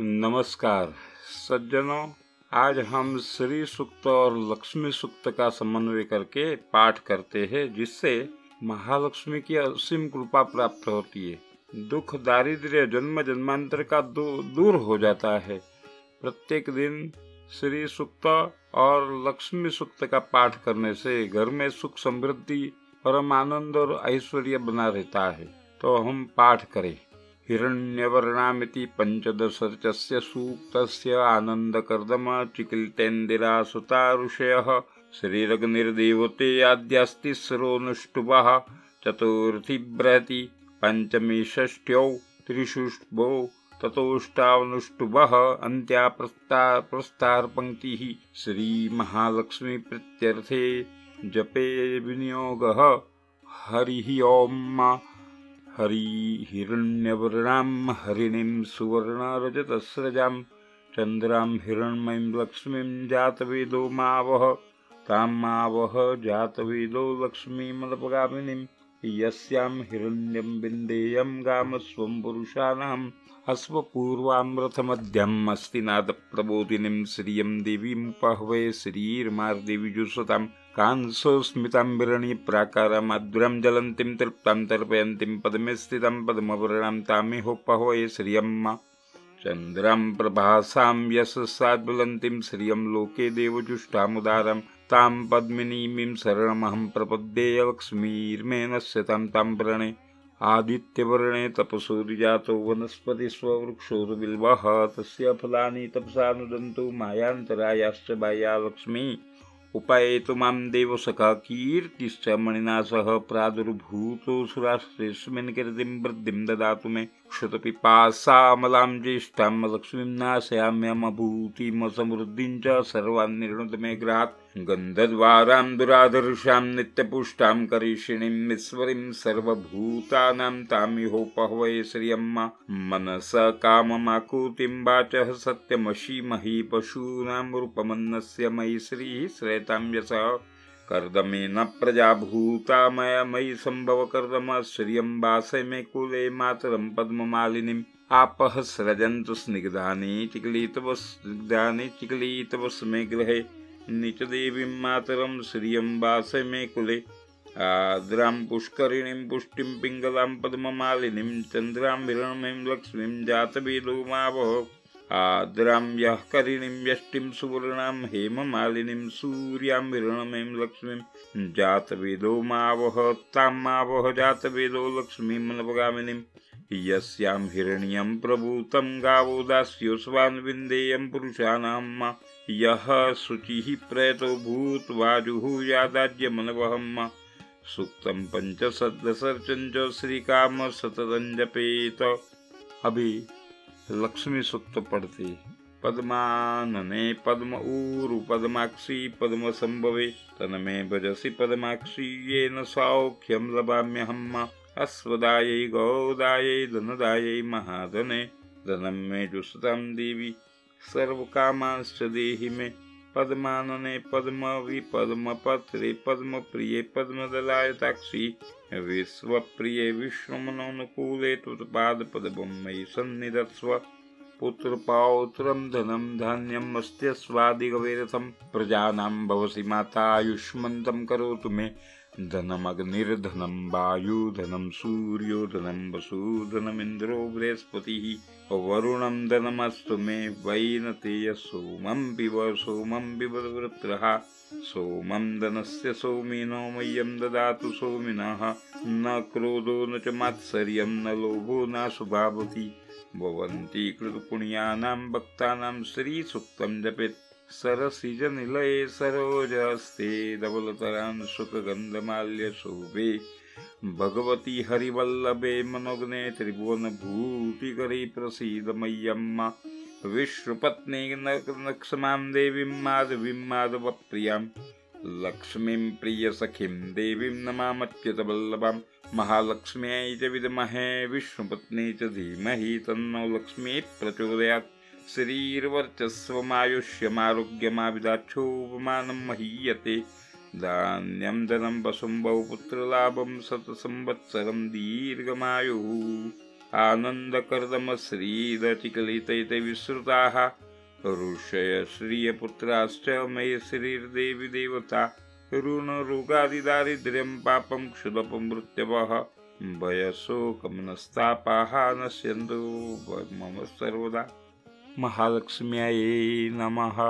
नमस्कार सज्जनों, आज हम श्री सुक्त और लक्ष्मी सुक्त का समन्वय करके पाठ करते हैं, जिससे महालक्ष्मी की असीम कृपा प्राप्त होती है। दुख दारिद्र्य जन्म जन्मांतर का दूर हो जाता है। प्रत्येक दिन श्री सुक्त और लक्ष्मी सुक्त का पाठ करने से घर में सुख समृद्धि परम आनंद और ऐश्वर्य बना रहता है। तो हम पाठ करें। हिरण्यवर्णामिति पंचदशर्चस्य सूक्तस्य आनंदकर्दम चिकिल्तेन्दिरा सुता ऋषयः श्रीरग्निर्देवते आद्यास्ति सरोनुष्टुभः चतुर्थी बृहति पंचमी षष्ठ्यौ त्रिशुष्टभौ ततोष्टावनुष्टुभः अन्त्या प्रस्तारपंक्तिः श्री महालक्ष्मी प्रत्यर्थे जपे विनियोगः। हरिः ओम हरि हिरण्यवर्णां हरिणीं सुवर्णरजतस्रजां चन्द्रां हिरण्मयीं लक्ष्मीं जातवेदो मावह तां मावह जातवेदो लक्ष्मीमदपगामिनीं यस्यां हिरण्यं विन्देयं गामस्वं पुरुषाणां अश्वपूर्वां रथमध्यम् अस्ति नादप्रबोधिनीं श्रियं देवीमुपहवे श्रीर्मार्देवीजुषतां कांसोस्मितां बिरणी प्राकारामाद्रां ज्वलन्तीं तृप्तां तर्पयन्तीं पद्मे स्थितां पद्मवर्णां तामेहोपहवे श्रियं चन्द्रां प्रभासां यशस्साज्वलन्तीं श्रियं लोके देवजुष्टामुदारां तां पद्मिनीं शरणमहं प्रपद्ये लक्ष्मीर्मे नश्यतां तां प्रणे आदित्यवर्णे तपसोरिजातो वनस्पतिस्ववृक्षोर्बिल्वः तस्य फलानि तपसा नुदन्तु मायान्तरायाश्च बाह्या लक्ष्मी उपायेतु मां देवसखा कीर्तिश्च मणिना सह प्रादुर्भूतोऽसुराश्रेष्मिन् कीर्तिं वृद्धिं ददातु मे क्षुतपिपासामलां ज्येष्ठां लक्ष्मीं नाशयाम्यमभूतिमसमृद्धिं च सर्वान् निर्णुत मे गृहात् गन्धद्वारां दुराधर्षां नित्यपुष्टां करिषिणीं ईश्वरीं सर्वभूतानां तामिहोपहवये श्रियं मनसा काममाकुतिं वाचः सत्यमशीमहि पशूनां रूपमन्नस्य मयि श्रीः श्रेतां यशः कर्दमेन प्रजा भूता मया मयि सम्भव कर्दम श्रियं वासय मे कुले मातरं पद्ममालिनीम् आपः सृजन्तु स्निग्धानि चिक्लीतवस्मे गृहे नीच देवीं मातरं श्रियं वासय मे कुले आद्रां पुष्करिणीं पुष्टिं पिङ्गलां पद्ममालिनीं चन्द्रां हिरण्मयीं लक्ष्मीं जातवेदो मावह आद्रां यःकरिणीं यष्टिं सुवर्णां हेममालिनीं सूर्यां हिरण्मयीं लक्ष्मीं जातवेदो मावह तां मावह जातवेदो लक्ष्मीमनपगामिनीं यस्यां हिरण्यं प्रभूतं गावो दास्यो स्वान् विन्देयं पुरुषाणां यः शुचिः प्रेतो भूत्वा जुहुयादाज्य मनवहं सुक्तं पंचदशर्चन च श्रीकाम सततं जपेत। अभी लक्ष्मी सुक्त पढ़ते। पद्मानने पद्म ऊरु पद्माक्षी पद्म संभवे तन्मे भजसि पद्माक्षी येन सौख्यं लभाम्यहं अश्वदायै गौदायै धनदायै महाधने धनं मे जुषतां देवी सर्वकामांश्च देहि मे। पद्मानने पद्मवि पद्मपत्रे पद्मप्रिये पद्मदलायताक्षी विश्वप्रिये विष्णुमनोनुकूले त्वत्पादपद्मं मयि सन्निधत्स्व। पुत्रपौत्रं धनं धान्यं मस्त्यस्वादिगवैरथं प्रजानां भवसि माता आयुष्मन्तं करोतु मे धनमग्निर्धनं वायुधनं सूर्यो धनं वसु धनमिन्द्रो बृहस्पतिः वरुणं धनमस्तु मे वैनतेयः सोमं पिब वृत्रः सोमं धनस्य सौमिनो मह्यं ददातु सौमिनः न क्रोधो न च मात्सर्यं न लोभो न स्वभावति भवन्ति कृतपुण्यानां भक्तानां श्रीसुक्तं जपेत्। सरसिजनिलये सरोजहस्ते धवलतरां सुखगन्धमाल्यशोभे भगवति हरिवल्लभे मनोज्ञे त्रिभुवनभूतिकरे प्रसीद मय्यं विश्वपत्नी नक्षमां देवीं माधवीं माधवप्रियां लक्ष्मीं प्रियसखीं देवीं नमामच्युतवल्लभां महालक्ष्म्यै च विद्महे विष्णुपत्न्यै च धीमहि तन्नो लक्ष्मीः प्रचोदयात्। शरीरवर्चस्वमायुष्यमारोग्यमाविदाक्षोपमानं महीयते धान्यं धनं वसुं बहुपुत्रलाभं शतसंवत्सरं दीर्घमायुः। आनंदकर्दम श्रीदचिकलितैत विश्रुताः ऋषय श्रियपुत्राश्च मयि श्रीर्देवी देवता ऋणरोगादिदारिद्र्यं पापं क्षुदपं मृत्यवः भयशोकं नस्तापाः नश्यन्तु मम सर्वदा। महालक्ष्म्यै नमः।